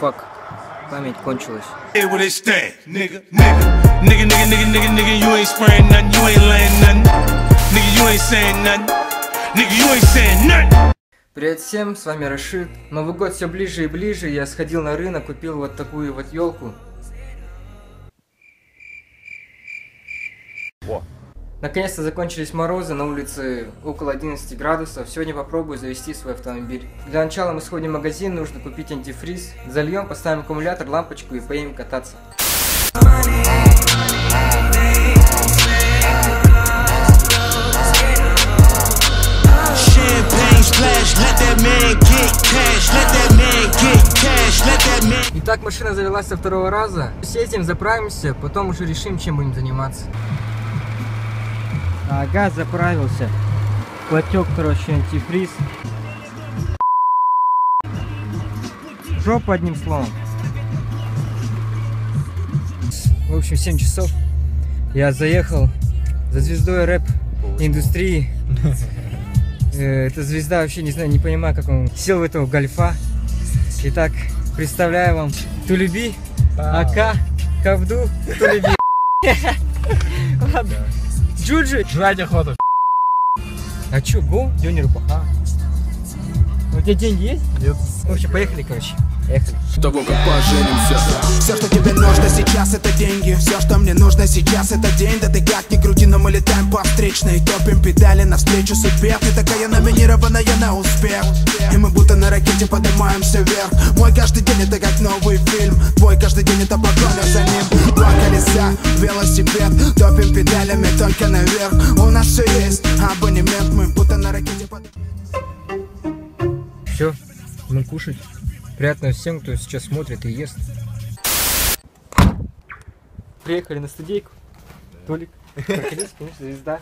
Фак, память кончилась. Привет всем, с вами Рашит. Новый год все ближе и ближе, я сходил на рынок, купил вот такую вот елку. Наконец-то закончились морозы, на улице около 11 градусов. Сегодня попробую завести свой автомобиль. Для начала мы сходим в магазин, нужно купить антифриз. Зальем, поставим аккумулятор, лампочку и поедем кататься. Итак, машина завелась со второго раза. Съездим, заправимся, потом уже решим, чем будем заниматься. Ага, заправился. Потек, короче, антифриз. Жопа, одним словом. В общем, 7 часов. Я заехал за звездой рэп-индустрии. Эта звезда, вообще не знаю, не понимаю, как он сел в этого гольфа. Итак, представляю вам Тулюби Ака, Кавду, Тулюби. Ладно. Джуджи! Жрать охота. А чё, гол? Дёнер паха. У тебя деньги есть? Нет. В общем, поехали, короче. Поехали. Того, как поженимся. Все, что тебе нужно сейчас, это деньги. Все, что мне нужно сейчас, это день. Да ты как ни крути, но мы летаем по встречной. Топим педали навстречу судьбе. Ты такая номинированная на успех. И мы будто на ракете поднимаемся вверх. Мой каждый день это как новый фильм. Твой каждый день это погоня за ним. Два колеса, велосипед. Топим педалями только наверх. У нас все есть абонемент. Мы будто на ракете поднимаемся. Все, ну кушать. Приятно всем, кто сейчас смотрит и ест. Приехали на студейку. Толик. Проколись, конечно, звезда.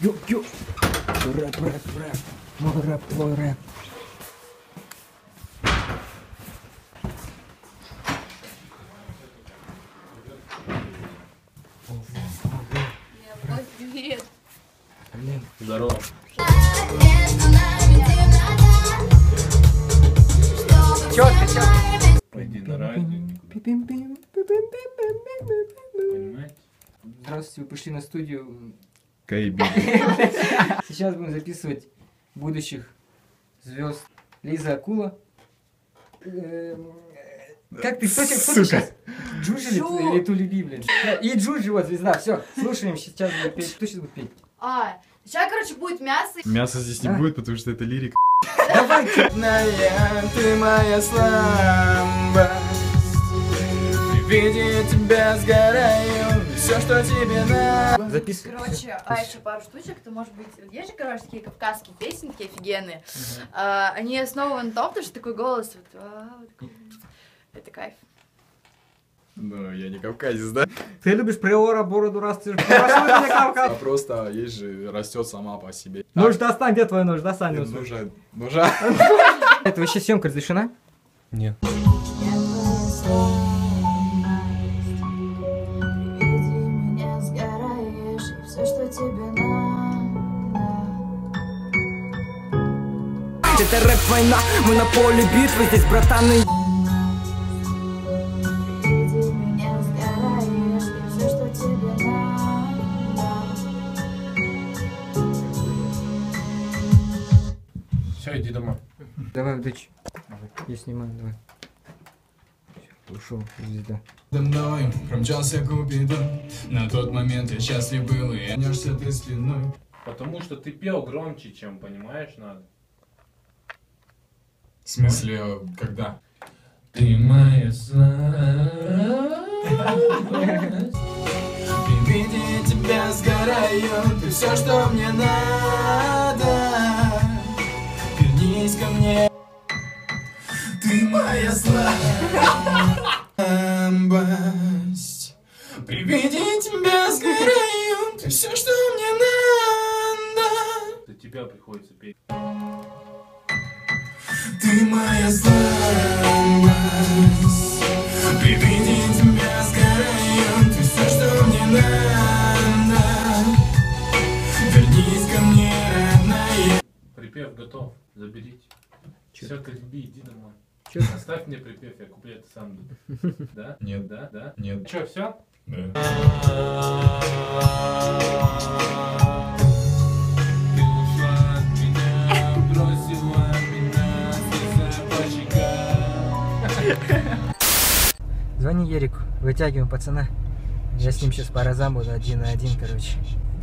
Ю-ю. Рэп, рэп, рэп. Мой рэп, твой рэп. Здорово. Чётко, чётко. Пойди на радио. Понимаете? Здравствуйте, вы пришли на студию. Кайби. Сейчас будем записывать будущих звезд. Лиза Акула. Как ты, кто сейчас? Джуджи или Тулюби, блин? И Джуджи, вот звезда, все, слушаем, сейчас будет петь. Кто сейчас будет петь? А, сейчас, короче, будет мясо. Мяса здесь не будет, потому что это лирик. Давай, ты моя слабость. Видя тебя сгораю. Все, что тебе надо. Записывай. Короче, а еще пару штучек, то может быть, есть же, короче, такие кавказские песенки офигенные. Они основаны на том, потому что такой голос. Это кайф. Ну, я не кавказец, да? Ты любишь приора, бороду растешь. А просто, есть же, растет сама по себе. Нож достань, где твой нож? Достань. Нужа. Это вообще съемка разрешена? Нет. Это рэп-война, мы на поле битвы, здесь братаны. Иди домой. Давай вдыч. Я снимаю, давай. Ушел, звезда. Домой промчался Купидон. На тот момент я счастлив был, и нёшься ты спиной. Потому что ты пел громче, чем, понимаешь, надо. В смысле, когда? Ты моя слабость. И видя тебя сгораю, ты все, что мне надо. Ко мне. Ты моя слабость. При виде тебя сгораю. Ты все, что мне надо. За тебя приходится петь. Ты моя слабость. При виде тебя сгораю. Ты все, что мне надо. Вернись ко мне, родная. Припев готов. Заберите. Все, Тулюби, иди домой. Че? Оставь мне припев, я куплет сам. Да? Нет. Да? Да? Нет. Че, все? Да. Звони Ерику, вытягиваем пацана. Я с ним сейчас по разам буду 1 на 1, короче.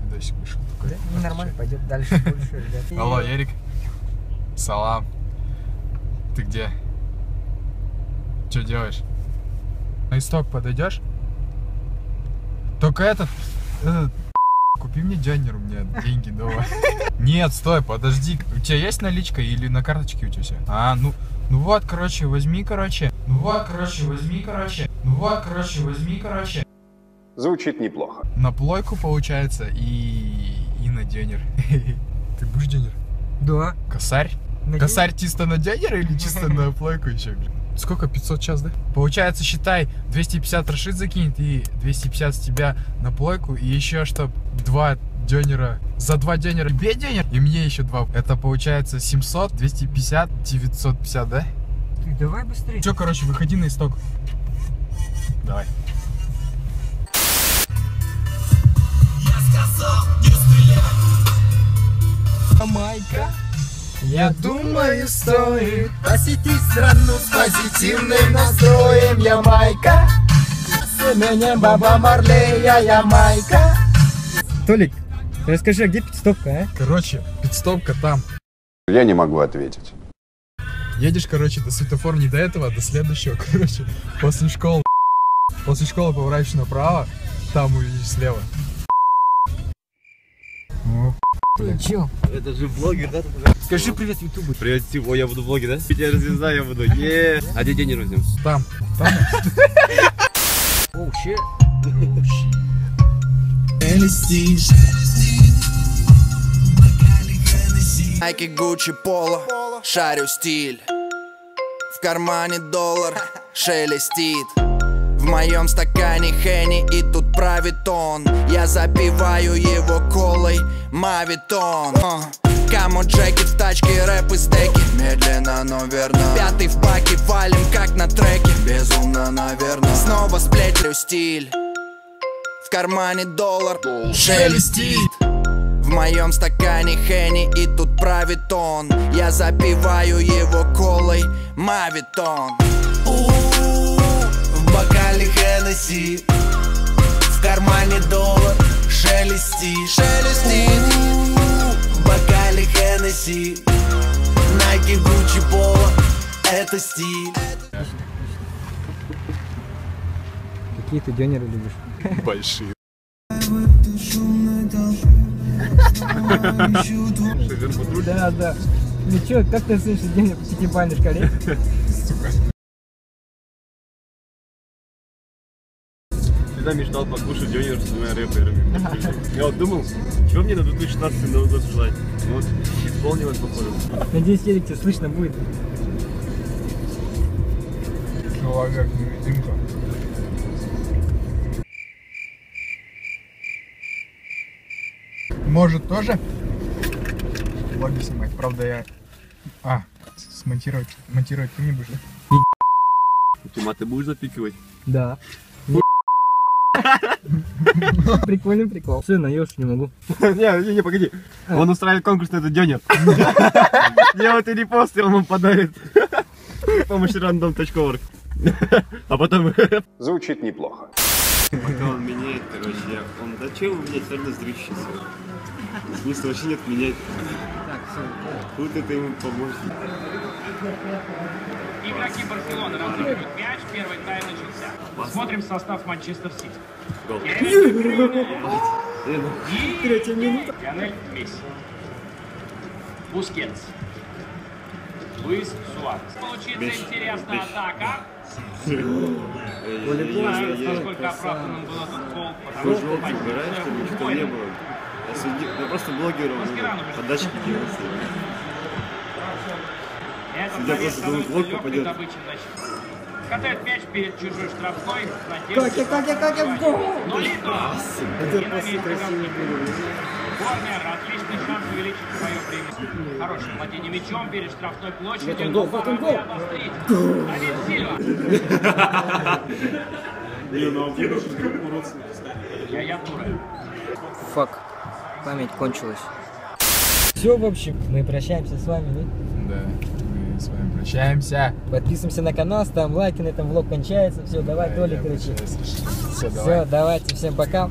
Дальше вышел. Да, не нормально, пойдет дальше больше, ребят. Алло, Ерик. Салам. Ты где? Че делаешь? На исток подойдешь? Только этот купи мне джайнер, у меня деньги дома. Нет, стой, подожди. У тебя есть наличка или на карточке у тебя все? А, ну вот, короче, возьми, короче. Ну вот, короче, возьми, короче. Ну вот, короче, возьми, короче. Звучит неплохо. На плойку получается и на денер. Ты будешь денер? Да. Косарь? Косарь чисто на денер или чисто на плойку еще? Сколько? 500 час, да? Получается, считай, 250 Рашид закинет и 250 с тебя на плойку. И еще, чтоб 2 денера. За 2 денера тебе денер и мне еще 2. Это получается 700, 250, 950, да? Ты давай быстрее. Все, короче, выходи на исток. Давай. Я сказал, не стреляй. Ямайка. Я думаю, стоит посетить страну с позитивным настроем. Ямайка, с именем Баба Марлей, Ямайка. Толик, расскажи, а где пидстопка, а? Короче, пидстопка там. Я не могу ответить. Едешь, короче, до светофора, не до этого, а до следующего, короче. После школы. После школы поворачиваешь направо, там увидишь слева. Че? Это же блогер, да? Скажи привет ютубу. Привет, Стив. О, я буду в блоге, да? Я звезда, я буду. Еее. А где деньги раздем? Там. Там. Оу, че? Nike, Gucci, Polo. Шарю стиль. В кармане доллар шелестит. В моем стакане Хенни, и тут правит он. Я запиваю его колой мавитон. Камо джекет в тачке, рэп и стеки. Медленно, но верно. 5-й в паке, валим как на треке. Безумно, наверное. Снова сплетлю стиль. В кармане доллар шелестит. В моем стакане Хенни, и тут правит он. Я запиваю его колой мавитон. В бокале Хеннесси, в кармане доллар шелести, шелести. В бокале Хеннесси, Nike, Gucci, Polo, это стиль. Какие ты денеры любишь? Большие. Да, да. Ну чё, как ты в следующий день пятибалльной шкале? Я мечтал покушать дёнер с двумя рэперами. Я вот думал, чего мне на 2016 Новый год желать. Вот, исполнилось, походу. Надеюсь, Ерик, тебя слышно будет. Человек, невидимка. Может, тоже влоги снимать? Правда, я... А, смонтировать. Монтировать ты не будешь, да? Тимат, ты будешь запикивать? Да. Прикольный прикол. Все, наешь, не могу. Не, погоди. Он устраивает конкурс на этот денер. Я вот и репост, и он подарит. С помощью random.org. А потом... Звучит неплохо. Пока он меняет, короче, он... Да чего его менять? Все равно зрючится. Смысла вообще нет менять. Так, все. Вот это ему поможет. Игроки Барселона разыгрывают мяч, первый тайм начался. Посмотрим состав Манчестер Сити. Гол. 3-я минута. Лионель Месси. Бускетс. Луис Суарес. Получится интересная атака. Не знаю, насколько оправданным был этот гол, потому что ничего не было. Я просто блогеру подачки делаю. Я просто думаю, блок попадет. Катает мяч перед чужой штрафной. Как я, гол! Ну и да! Это просто красивый гол. Корнер, отличный шанс увеличить свое преимущество. Хорошее владение мячом перед штрафной площадью. Вот он гол, вот он гол. Алина Сильва. Не, ну он дедушка, я дура. Фак, память кончилась. Все, в общем, мы прощаемся с вами, да? Да, мы с вами прощаемся. Подписываемся на канал, ставим лайки, на этом влог кончается. Все, давай, да, Толик, короче. Все, давай. Все, давайте, всем пока.